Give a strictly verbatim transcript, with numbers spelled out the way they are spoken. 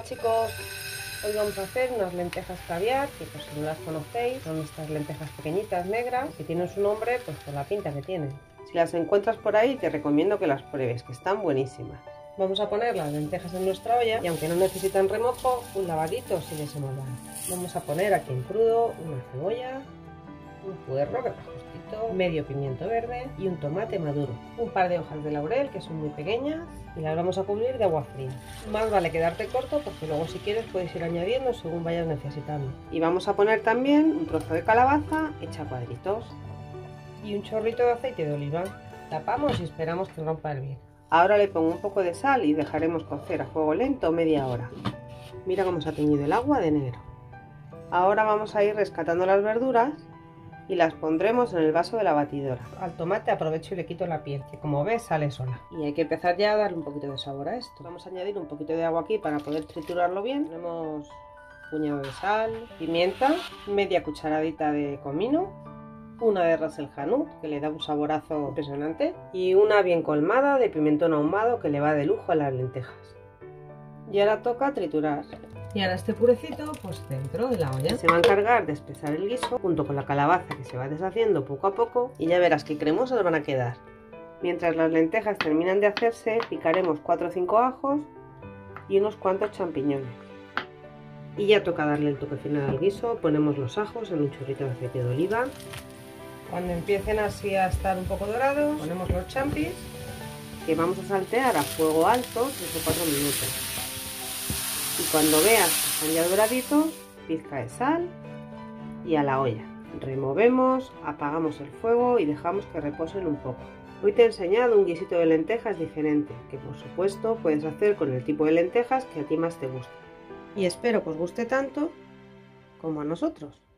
Hola chicos, hoy vamos a hacer unas lentejas caviar, que pues si no las conocéis, son estas lentejas pequeñitas negras, que tienen su nombre pues por la pinta que tienen. Si las encuentras por ahí te recomiendo que las pruebes, que están buenísimas. Vamos a poner las lentejas en nuestra olla y aunque no necesitan remojo, un lavadito si les emolvan. Vamos a poner aquí en crudo una cebolla, un puerro que está justito, medio pimiento verde y un tomate maduro, un par de hojas de laurel que son muy pequeñas y las vamos a cubrir de agua fría. Más vale quedarte corto porque luego si quieres puedes ir añadiendo según vayas necesitando. Y vamos a poner también un trozo de calabaza hecha cuadritos y un chorrito de aceite de oliva. Tapamos y esperamos que rompa el bien. Ahora le pongo un poco de sal y dejaremos cocer a fuego lento media hora. Mira cómo se ha teñido el agua de negro. Ahora vamos a ir rescatando las verduras y las pondremos en el vaso de la batidora. Al tomate aprovecho y le quito la piel, que como ves sale sola. Y hay que empezar ya a darle un poquito de sabor a esto. Vamos a añadir un poquito de agua aquí para poder triturarlo bien. Ponemos un puñado de sal, pimienta, media cucharadita de comino, una de Ras el Hanout, que le da un saborazo impresionante, y una bien colmada de pimentón ahumado que le va de lujo a las lentejas. Y ahora toca triturar. Y ahora este purecito, pues dentro de la olla. Se va a encargar de espesar el guiso junto con la calabaza que se va deshaciendo poco a poco y ya verás qué cremosas van a quedar. Mientras las lentejas terminan de hacerse, picaremos cuatro o cinco ajos y unos cuantos champiñones. Y ya toca darle el toque final al guiso, ponemos los ajos en un chorrito de aceite de oliva. Cuando empiecen así a estar un poco dorados, ponemos los champis que vamos a saltear a fuego alto durante cuatro minutos. Y cuando veas que están ya doraditos, pizca de sal y a la olla. Removemos, apagamos el fuego y dejamos que reposen un poco. Hoy te he enseñado un guisito de lentejas diferente, que por supuesto puedes hacer con el tipo de lentejas que a ti más te guste. Y espero que os guste tanto como a nosotros.